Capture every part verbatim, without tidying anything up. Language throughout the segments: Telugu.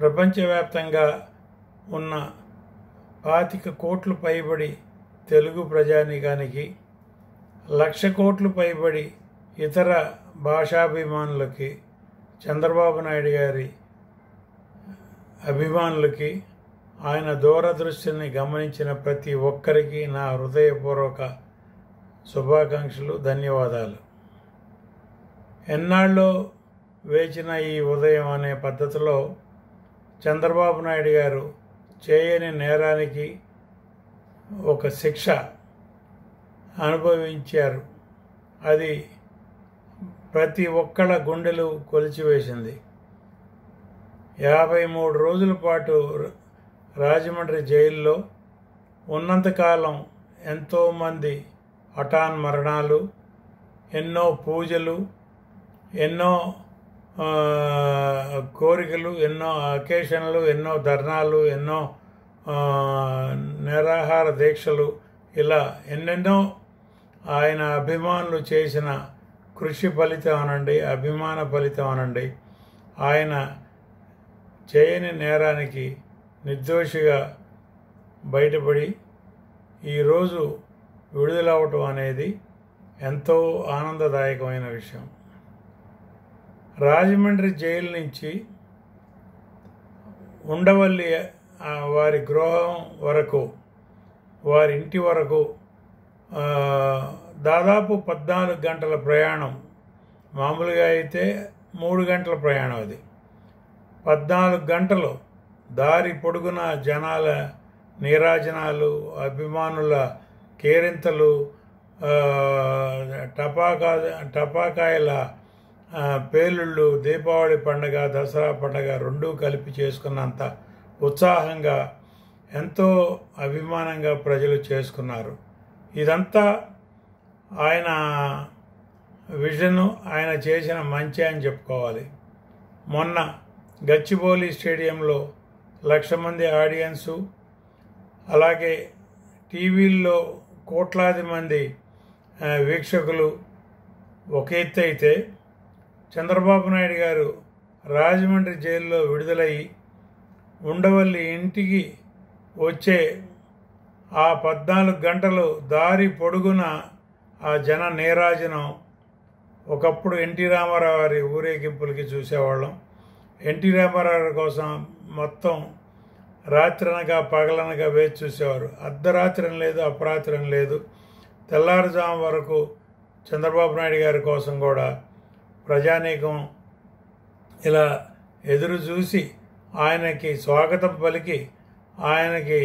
ప్రపంచవ్యాప్తంగా ఉన్న పాతిక కోట్లు పైబడి తెలుగు ప్రజానికానికి, లక్ష కోట్లు పైబడి ఇతర భాషాభిమానులకి, చంద్రబాబు నాయుడు గారి అభిమానులకి, ఆయన దూరదృష్టిని గమనించిన ప్రతి ఒక్కరికి నా హృదయపూర్వక శుభాకాంక్షలు, ధన్యవాదాలు. ఎన్నాళ్ళో వేచిన ఈ ఉదయం అనే పద్ధతిలో చంద్రబాబు నాయుడు గారు చేయని నేరానికి ఒక శిక్ష అనుభవించారు. అది ప్రతి ఒక్కళ్ళ గుండెలు కొలిచివేసింది. యాభై మూడు రోజుల పాటు రాజమండ్రి జైల్లో ఉన్నంతకాలం ఎంతోమంది హఠాన్ మరణాలు, ఎన్నో పూజలు, ఎన్నో కోరికలు, ఎన్నో అకేషన్లు, ఎన్నో ధర్నాలు, ఎన్నో నిరాహార దీక్షలు, ఇలా ఎన్నెన్నో ఆయన అభిమానులు చేసిన కృషి ఫలితం అనండి, అభిమాన ఫలితం అనండి, ఆయన చేయని నేరానికి నిర్దోషిగా బయటపడి ఈరోజు విడుదలవటం అనేది ఎంతో ఆనందదాయకమైన విషయం. రాజమండ్రి జైలు నుంచి ఉండవల్లి వారి గృహం వరకు, వారి ఇంటి వరకు దాదాపు పద్నాలుగు గంటల ప్రయాణం. మామూలుగా అయితే మూడు గంటల ప్రయాణం, అది పద్నాలుగు గంటలు. దారి పొడుగున జనాల నీరాజనాలు, అభిమానుల కేరింతలు, టపాకా టపాకాయల పేలుళ్ళు, దీపావళి పండుగ, దసరా పండుగ రెండూ కలిపి చేసుకున్నంత ఉత్సాహంగా, ఎంతో అభిమానంగా ప్రజలు చేసుకున్నారు. ఇదంతా ఆయన విజను, ఆయన చేసిన మంచి అని చెప్పుకోవాలి. మొన్న గచ్చిబౌలి స్టేడియంలో లక్ష మంది ఆడియన్సు, అలాగే టీవీల్లో కోట్లాది మంది వీక్షకులు ఒక ఎత్తు అయితే, చంద్రబాబు నాయుడు గారు రాజమండ్రి జైల్లో విడుదలయ్యి ఉండవల్లి ఇంటికి వచ్చే ఆ పద్నాలుగు గంటలు దారి పొడుగున ఆ జన నీరాజనం. ఒకప్పుడు ఎన్టీ రామారావు గారి ఊరేగింపులకి చూసేవాళ్ళం. ఎన్టీ రామారావు గారి కోసం మొత్తం రాత్రనగా పగలనగా వేచి చూసేవారు. అర్ధరాత్రి లేదు, అపరాత్రి లేదు, తెల్లారుజాము వరకు చంద్రబాబు నాయుడు గారి కోసం కూడా ప్రజానీకం ఇలా ఎదురు చూసి ఆయనకి స్వాగతం పలికి ఆయనకి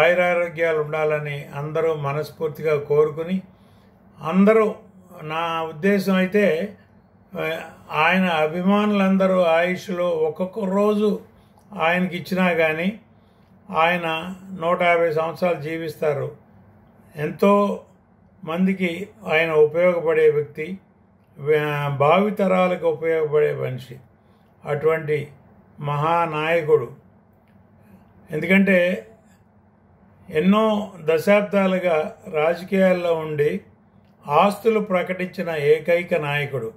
ఆయురారోగ్యాలు ఉండాలని అందరూ మనస్ఫూర్తిగా కోరుకుని అందరూ, నా ఉద్దేశం అయితే ఆయన అభిమానులందరూ ఆయుష్లో ఒక్కొక్క రోజు ఆయనకి ఇచ్చినా కానీ ఆయన నూట యాభై సంవత్సరాలు జీవిస్తారు. ఎంతో మందికి ఆయన ఉపయోగపడే వ్యక్తి, భావితరాలకు ఉపయోగపడే మనిషి, అటువంటి మహానాయకుడు. ఎందుకంటే ఎన్నో దశాబ్దాలుగా రాజకీయాల్లో ఉండి ఆస్తులు ప్రకటించిన ఏకైక నాయకుడు.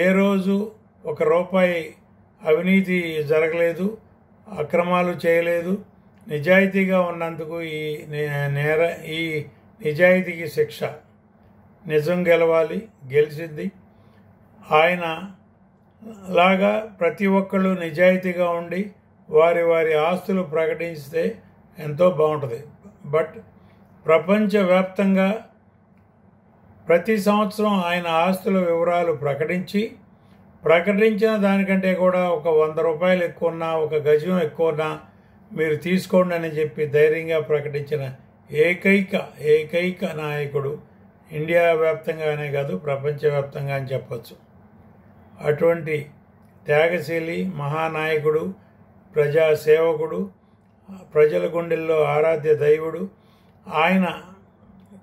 ఏ రోజు ఒక రూపాయి అవినీతి జరగలేదు, అక్రమాలు చేయలేదు. నిజాయితీగా ఉన్నందుకు ఈ నేర ఈ నిజాయితీకి శిక్ష. నిజం గెలవాలి, గెలిచింది. ఆయన లాగా ప్రతి ఒక్కళ్ళు నిజాయితీగా ఉండి వారి వారి ఆస్తులు ప్రకటిస్తే ఎంతో బాగుంటుంది. బట్ ప్రపంచవ్యాప్తంగా ప్రతి సంవత్సరం ఆయన ఆస్తుల వివరాలు ప్రకటించి, ప్రకటించిన దానికంటే కూడా ఒక వంద రూపాయలు ఎక్కువన్నా, ఒక గజం ఎక్కువన్నా మీరు తీసుకోండి అని చెప్పి ధైర్యంగా ప్రకటించిన ఏకైక ఏకైక నాయకుడు, ఇండియా వ్యాప్తంగానే కాదు ప్రపంచవ్యాప్తంగా అని చెప్పచ్చు. అటువంటి త్యాగశీలి మహానాయకుడు, ప్రజాసేవకుడు, ప్రజల గుండెల్లో ఆరాధ్య దైవుడు. ఆయన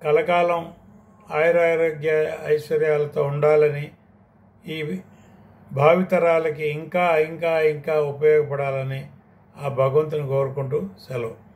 కలకాలం ఆయురారోగ్య ఐశ్వర్యాలతో ఉండాలని, ఈ భావితరాలకి ఇంకా ఇంకా ఇంకా ఉపయోగపడాలని ఆ భగవంతుని కోరుకుంటూ సెలవు.